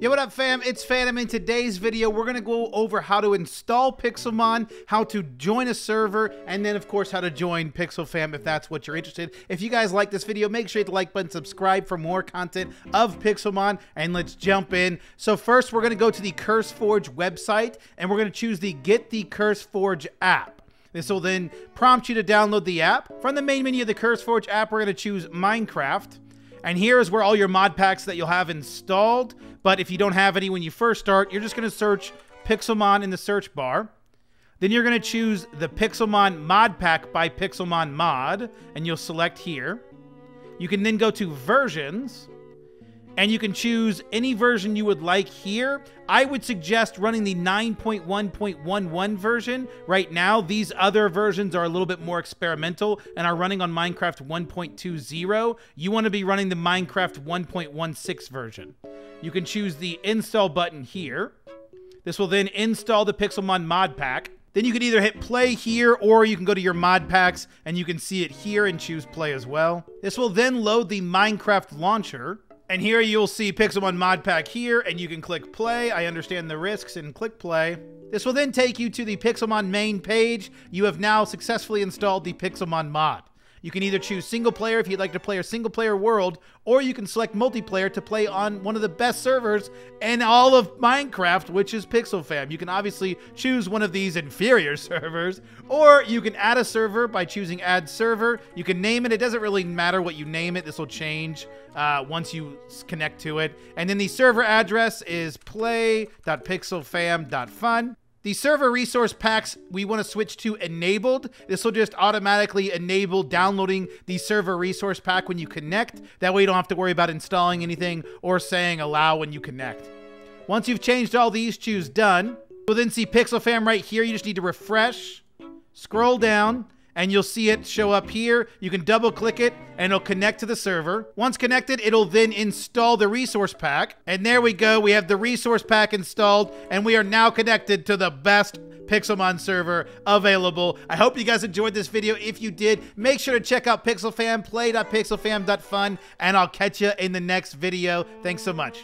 Yo, what up, fam? It's Phantom. In today's video, we're going to go over how to install Pixelmon, how to join a server, and then, of course, how to join PixelFam if that's what you're interested in. If you guys like this video, make sure you hit the like button, subscribe for more content of Pixelmon, and let's jump in. So first, we're going to go to the CurseForge website, and we're going to choose the Get the CurseForge app. This will then prompt you to download the app. From the main menu of the CurseForge app, we're going to choose Minecraft. And here is where all your mod packs that you'll have installed. But if you don't have any when you first start, you're just going to search Pixelmon in the search bar. Then you're going to choose the Pixelmon mod pack by Pixelmon mod, and you'll select here. You can then go to versions, and you can choose any version you would like here. I would suggest running the 9.1.11 version right now. These other versions are a little bit more experimental and are running on Minecraft 1.20. You want to be running the Minecraft 1.16 version. You can choose the install button here. This will then install the Pixelmon mod pack. Then you can either hit play here, or you can go to your mod packs and you can see it here and choose play as well. This will then load the Minecraft launcher. And here you'll see Pixelmon mod pack here, and you can click play. I understand the risks, and click play. This will then take you to the Pixelmon main page. You have now successfully installed the Pixelmon mod. You can either choose single player if you'd like to play a single player world, or you can select multiplayer to play on one of the best servers in all of Minecraft, which is PixelFam. You can obviously choose one of these inferior servers, or you can add a server by choosing add server. You can name it. It doesn't really matter what you name it. This will change once you connect to it. And then the server address is play.pixelfam.fun. The server resource packs, we want to switch to enabled. This will just automatically enable downloading the server resource pack when you connect. That way you don't have to worry about installing anything or saying allow when you connect. Once you've changed all these, choose done. You'll then see PixelFam right here. You just need to refresh, scroll down, and you'll see it show up here. You can double click it and it'll connect to the server. Once connected, it'll then install the resource pack. And there we go. We have the resource pack installed, and we are now connected to the best Pixelmon server available. I hope you guys enjoyed this video. If you did, make sure to check out PixelFam, play.pixelfam.fun, and I'll catch you in the next video. Thanks so much.